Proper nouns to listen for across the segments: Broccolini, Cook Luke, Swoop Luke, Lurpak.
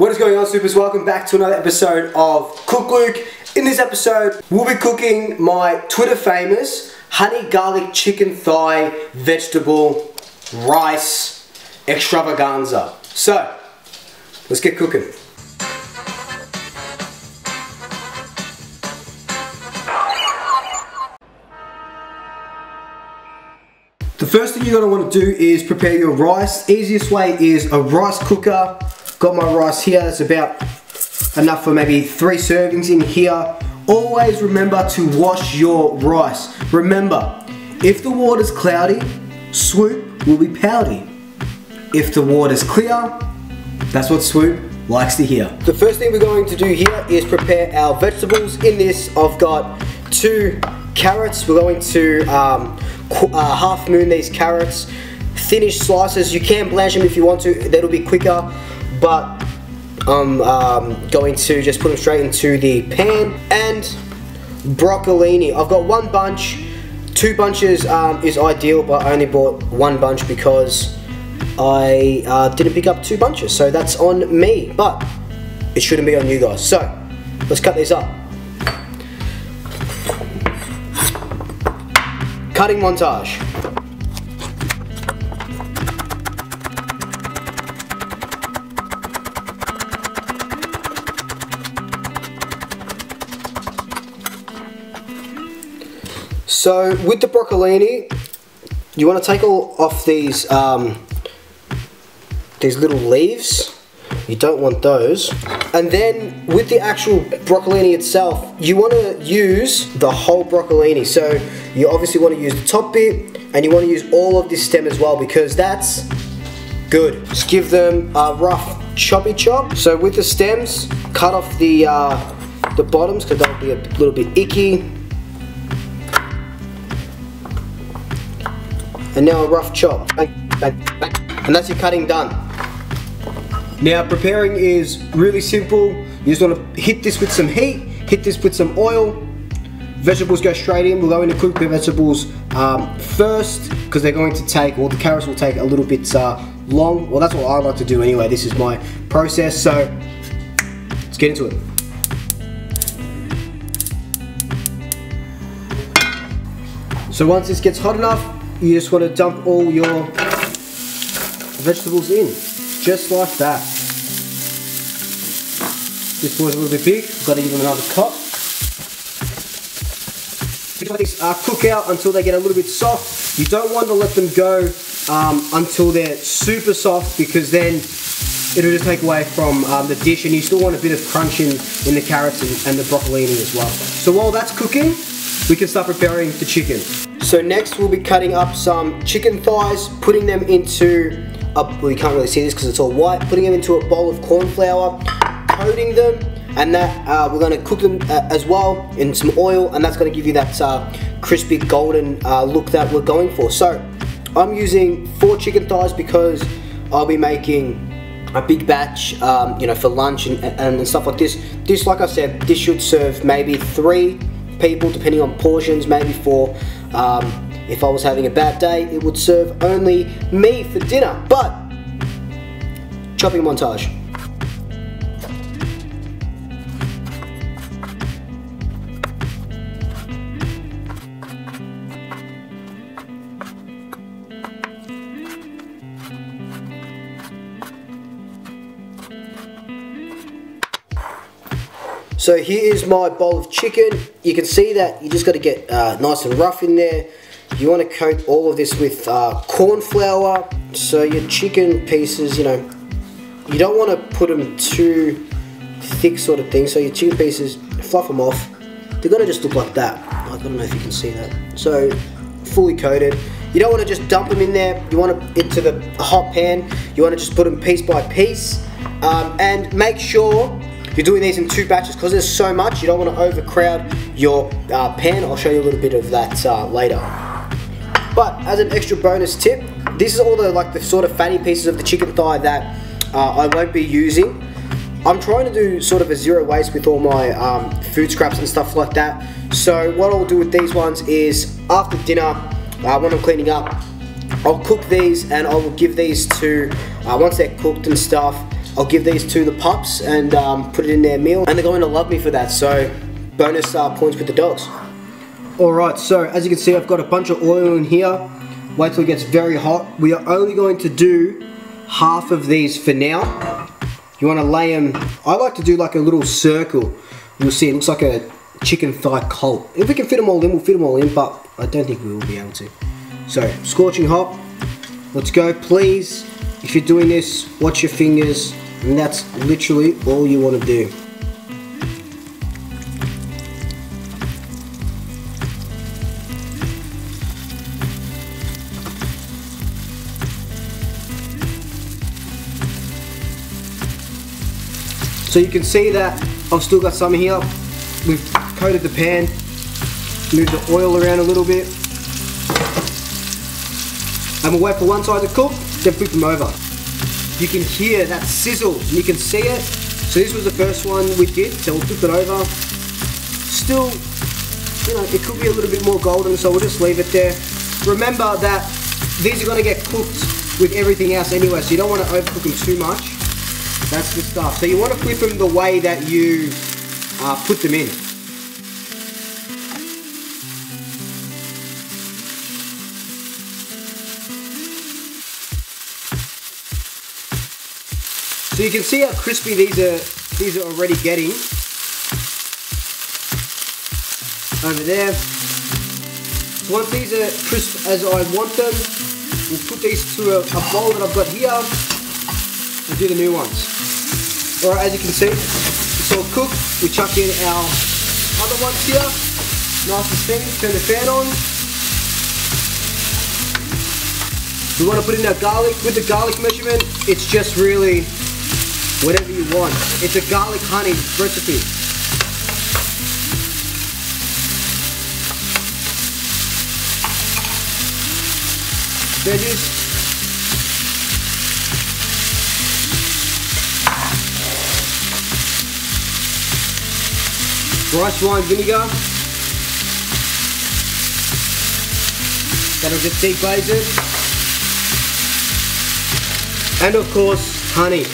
What is going on, supers? Welcome back to another episode of Cook Luke. In this episode, we'll be cooking my Twitter famous honey garlic chicken thigh vegetable rice extravaganza. So, let's get cooking. The first thing you're gonna wanna do is prepare your rice. Easiest way is a rice cooker. Got my rice here, that's about enough for maybe 3 servings in here. Always remember to wash your rice. Remember, if the water's cloudy, swoop will be pouty. If the water's clear, that's what swoop likes to hear. The first thing we're going to do here is prepare our vegetables. In this, I've got 2 carrots. We're going to half moon these carrots. Thinnish slices, you can blanch them if you want to, that'll be quicker. But I'm going to just put them straight into the pan. And broccolini, I've got 1 bunch, 2 bunches is ideal, but I only bought 1 bunch because I didn't pick up 2 bunches, so that's on me, but it shouldn't be on you guys. So let's cut these up. Cutting montage. So with the broccolini, you want to take all off these little leaves. You don't want those. And then with the actual broccolini itself, you want to use the whole broccolini. So you obviously want to use the top bit, and you want to use all of this stem as well, because that's good. Just give them a rough choppy chop. So with the stems, cut off the bottoms, because that'll be a little bit icky. And now a rough chop, and that's your cutting done. Now preparing is really simple. You just want to hit this with some heat, hit this with some oil. Vegetables go straight in. We're going to cook the vegetables first, because they're going to take, well, the carrots will take a little bit long. Well, that's what I like to do anyway. This is my process, so let's get into it. So once this gets hot enough, you just want to dump all your vegetables in, just like that. This boy's a little bit big, I've got to give them another cup. Let these cook out until they get a little bit soft. You don't want to let them go until they're super soft, because then it'll just take away from the dish, and you still want a bit of crunch in the carrots and the broccolini as well. So while that's cooking, we can start preparing the chicken. So next we'll be cutting up some chicken thighs, putting them into a, well, you can't really see this because it's all white, putting them into a bowl of corn flour, coating them, and that we're going to cook them as well in some oil, and that's going to give you that crispy golden look that we're going for. So I'm using 4 chicken thighs because I'll be making a big batch, you know, for lunch and stuff like this. This, like I said, this should serve maybe 3 people, depending on portions, maybe 4. If I was having a bad day, it would serve only me for dinner. But chopping montage. So here is my bowl of chicken. You can see that you just got to get nice and rough in there. You want to coat all of this with corn flour. So your chicken pieces, you know, you don't want to put them too thick sort of thing. So your chicken pieces, fluff them off. They're going to just look like that. I don't know if you can see that. So fully coated. You don't want to just dump them in there. You want it into the hot pan. You want to just put them piece by piece. And make sure you're doing these in 2 batches, because there's so much, you don't want to overcrowd your pan. I'll show you a little bit of that later. But as an extra bonus tip, this is all the sort of fatty pieces of the chicken thigh that I won't be using. I'm trying to do sort of a zero waste with all my food scraps and stuff like that. So what I'll do with these ones is after dinner, when I'm cleaning up, I'll cook these and I will give these to, once they're cooked and stuff, I'll give these to the pups and put it in their meal, and they're going to love me for that, so bonus points with the dogs. Alright, so as you can see, I've got a bunch of oil in here. Wait till it gets very hot. We are only going to do half of these for now. You want to lay them, I like to do like a little circle. You'll see it looks like a chicken thigh colt. If we can fit them all in, we'll fit them all in, but I don't think we will be able to. So, scorching hot, let's go. Please, if you're doing this, watch your fingers, and that's literally all you want to do. So you can see that I've still got some here. We've coated the pan, moved the oil around a little bit, and we'll wait for one side to cook, then flip them over. You can hear that sizzle, and you can see it. So this was the first one we did, so we'll flip it over. Still, you know, it could be a little bit more golden, so we'll just leave it there. Remember that these are gonna get cooked with everything else anyway, so you don't wanna overcook them too much. That's the stuff. So you want to flip them the way that you put them in. So you can see how crispy these are already getting. Over there. So once these are crisp as I want them, we'll put these to a bowl that I've got here. We'll do the new ones. Alright, as you can see, it's all cooked. We chuck in our other ones here. Nice and steamy, turn the fan on. We want to put in our garlic. With the garlic measurement, it's just really whatever you want. It's a garlic honey recipe. Veggies. Rice wine vinegar. That'll just deglaze it. And of course, honey.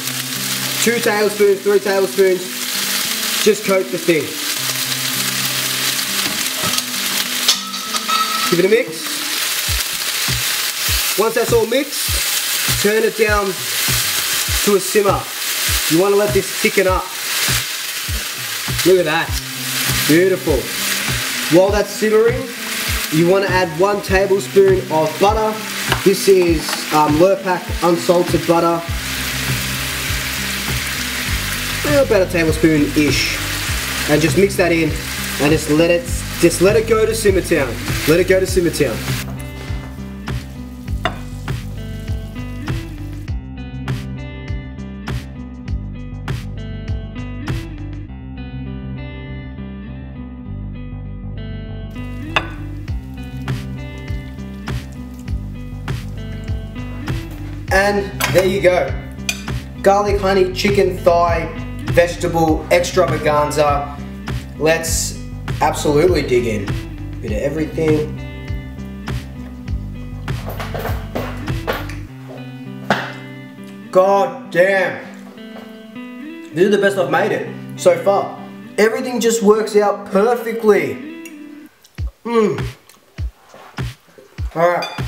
2 tablespoons, 3 tablespoons. Just coat the thing. Give it a mix. Once that's all mixed, turn it down to a simmer. You want to let this thicken up. Look at that. Beautiful. While that's simmering, you want to add 1 tablespoon of butter. This is Lurpak unsalted butter. About a tablespoon-ish. And just mix that in and just let it go to simmer down. Let it go to simmer down. And there you go. Garlic, honey, chicken, thigh, vegetable, extravaganza. Let's absolutely dig in. Bit of everything. God damn. This is the best I've made it so far. Everything just works out perfectly. All right.